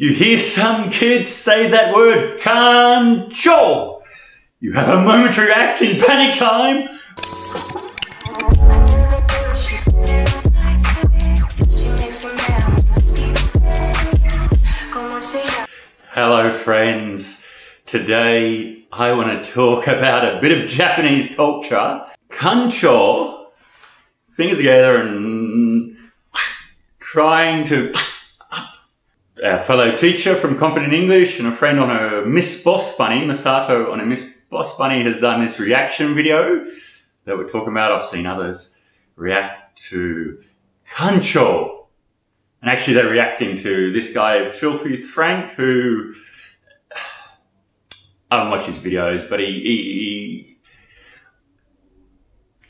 You hear some kids say that word, Kancho. You have a momentary act in panic time. Hello friends, today I want to talk about a bit of Japanese culture. Kancho, fingers together and trying to up. Our fellow teacher from Confident English and a friend on a Miss Boss Bunny, Masato on a Miss Boss Bunny has done this reaction video that we're talking about. I've seen others react to Kancho. And actually they're reacting to this guy, Filthy Frank, who, I don't watch his videos, but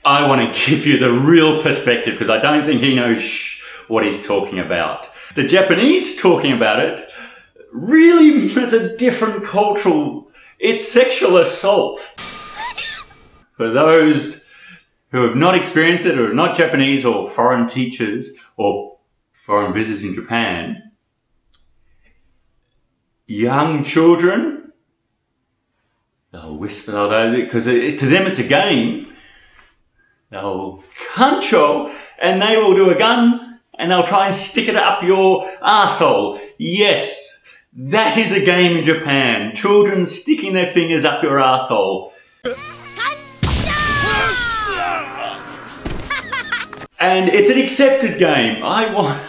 I want to give you the real perspective because I don't think he knows what he's talking about. The Japanese talking about it, really, it's a different cultural, it's sexual assault. For those who have not experienced it, or not Japanese or foreign teachers, or foreign visitors in Japan, young children, they'll whisper, because to them it's a game, they'll Kancho and they will do a gun and they'll try and stick it up your arsehole. Yes, that is a game in Japan, children sticking their fingers up your arsehole. And it's an accepted game. I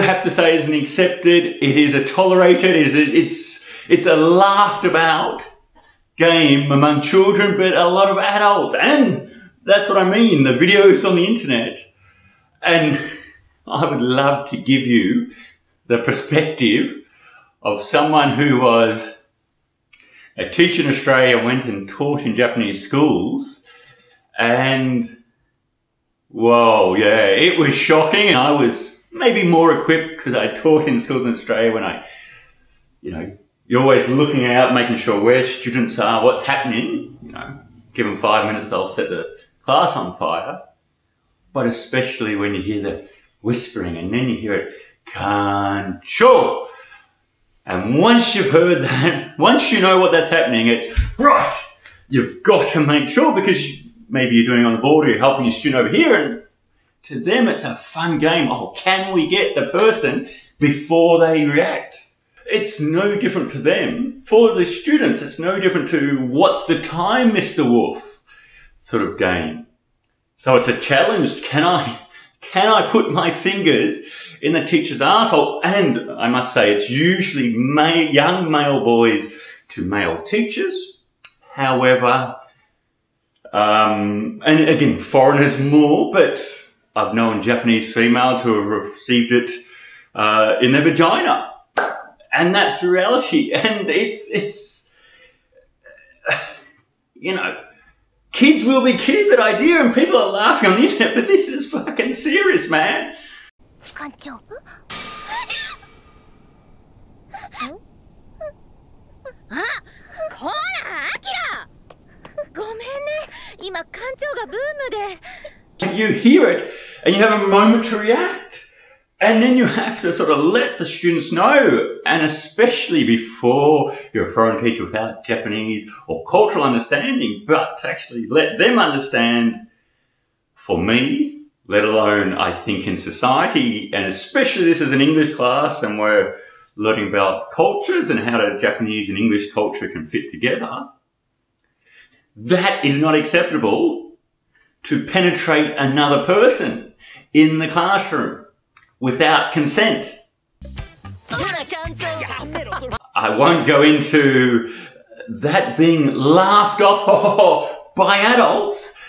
have to say it's an accepted, it is a tolerated, it's a laughed about game among children, but a lot of adults. And that's what I mean, the videos on the internet. And I would love to give you the perspective of someone who was a teacher in Australia, went and taught in Japanese schools. And, whoa, yeah, it was shocking. And I was maybe more equipped because I taught in schools in Australia when you're always looking out, making sure where students are, what's happening. You know, give them 5 minutes, they'll set the class on fire. But especially when you hear the whispering and then you hear it, Kancho. And once you've heard that, once you know what that's happening, it's, right, you've got to make sure because maybe you're doing on the board or you're helping your student over here, and to them it's a fun game. Oh, can we get the person before they react? It's no different to them. For the students, it's no different to what's the time, Mr. Wolf sort of game. So it's a challenge. Can I put my fingers in the teacher's arsehole? And I must say, it's usually young male boys to male teachers. However, and again, foreigners more, but I've known Japanese females who have received it in their vagina, and that's the reality. And kids will be kids, that idea, and people are laughing on the internet, but this is fucking serious, man. Kancho. You hear it and you have a moment to react, and then you have to sort of let the students know, and especially before you're a foreign teacher without Japanese or cultural understanding, but actually let them understand. For me, let alone I think in society, and especially this is an English class and we're learning about cultures and how the Japanese and English culture can fit together, that is not acceptable, to penetrate another person in the classroom without consent. I won't go into that being laughed off by adults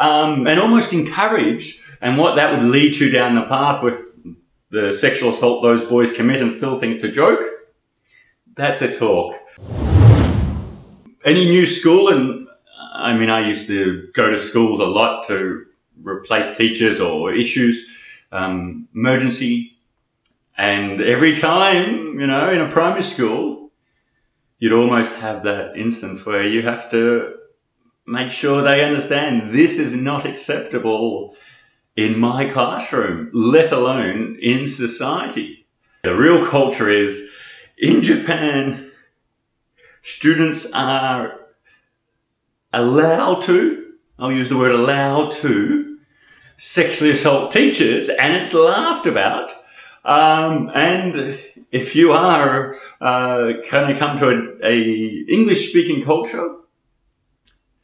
and almost encouraged, and what that would lead to down the path with the sexual assault those boys commit and still think it's a joke. That's a talk. Any new school, and I mean, I used to go to schools a lot to replace teachers or issues, emergency. And every time, in a primary school, you'd almost have that instance where you have to make sure they understand this is not acceptable in my classroom, let alone in society. The real culture is, in Japan, students are allowed to, I'll use the word allowed to, sexually assault teachers, and it's laughed about. And if you are kind of come to a English-speaking culture,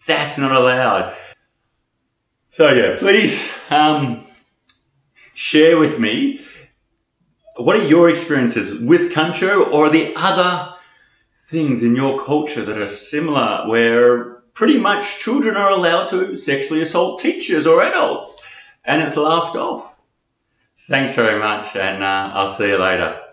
that's not allowed. So yeah, please share with me, what are your experiences with Kancho, or the other things in your culture that are similar, where pretty much children are allowed to sexually assault teachers or adults and it's laughed off? Thanks very much, and I'll see you later.